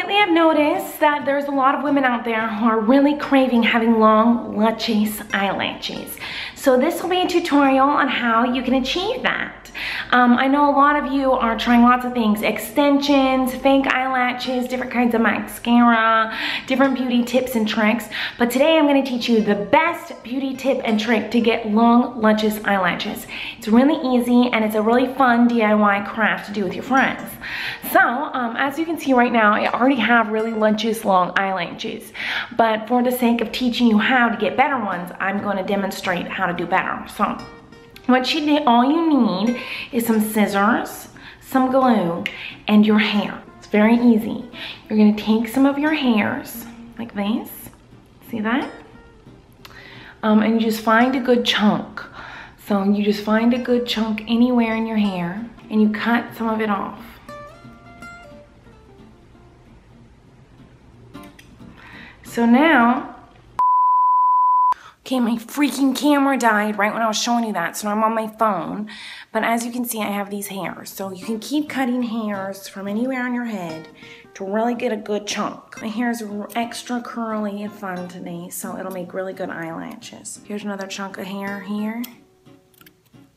lately I've noticed that there's a lot of women out there who are really craving having long luscious eyelashes. So this will be a tutorial on how you can achieve that. I know a lot of you are trying lots of things, extensions, fake eyelashes, different kinds of mascara, different beauty tips and tricks, but today I'm going to teach you the best beauty tip and trick to get long luscious eyelashes. It's really easy and it's a really fun DIY craft to do with your friends. So as you can see right now, I already have really luscious long eyelashes, but for the sake of teaching you how to get better ones, I'm going to demonstrate how to do better. So what you need, all you need is some scissors, some glue, and your hair. It's very easy. You're going to take some of your hairs like this, see that, and you just find a good chunk. So you just find a good chunk anywhere in your hair and you cut some of it off. So now, okay, my freaking camera died right when I was showing you that, so now I'm on my phone. But as you can see, I have these hairs. So you can keep cutting hairs from anywhere on your head to really get a good chunk. My hairs are extra curly and fun today, so it'll make really good eyelashes. Here's another chunk of hair here.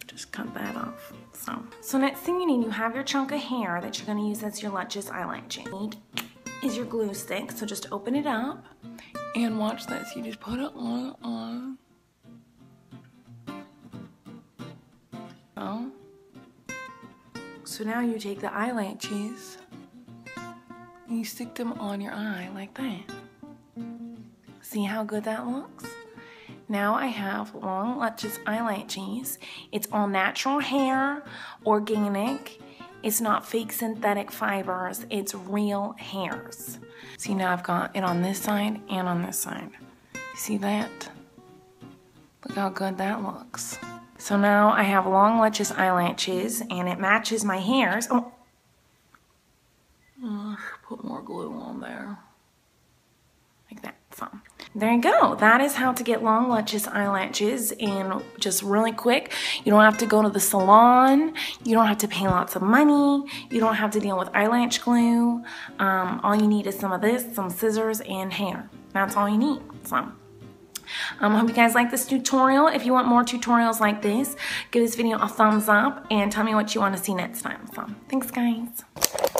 Just cut that off. So next thing you need, you have your chunk of hair that you're gonna use as your luscious eyelashes. Is your glue stick, so just open it up and watch this. You just put it on. Oh. So now you take the eyelashes and you stick them on your eye like that. See how good that looks? Now I have long luscious eyelashes. It's all natural hair, organic. It's not fake synthetic fibers, it's real hairs. See, now I've got it on this side and on this side. You see that? Look how good that looks. So now I have long luscious eyelashes and it matches my hairs. Oh, put more glue on there. Like that, so. There you go. That is how to get long luscious eyelashes in just really quick. You don't have to go to the salon. You don't have to pay lots of money. You don't have to deal with eyelash glue. All you need is some of this, some scissors, and hair. That's all you need. So. I hope you guys like this tutorial. If you want more tutorials like this, give this video a thumbs up and tell me what you want to see next time. So, thanks guys.